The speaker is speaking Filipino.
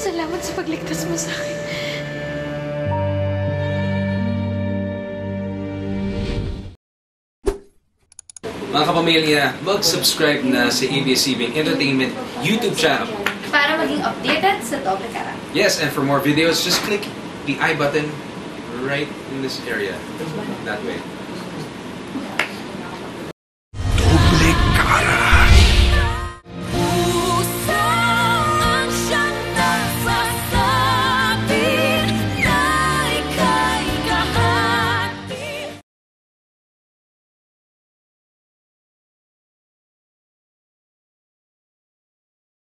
Salamat sa pagligtas mo sa akin. Mga kapamilya, mag-subscribe na sa ABS-CBN Entertainment YouTube channel para maging updated sa doble karat. Yes, and for more videos, just click the I button right in this area. That way.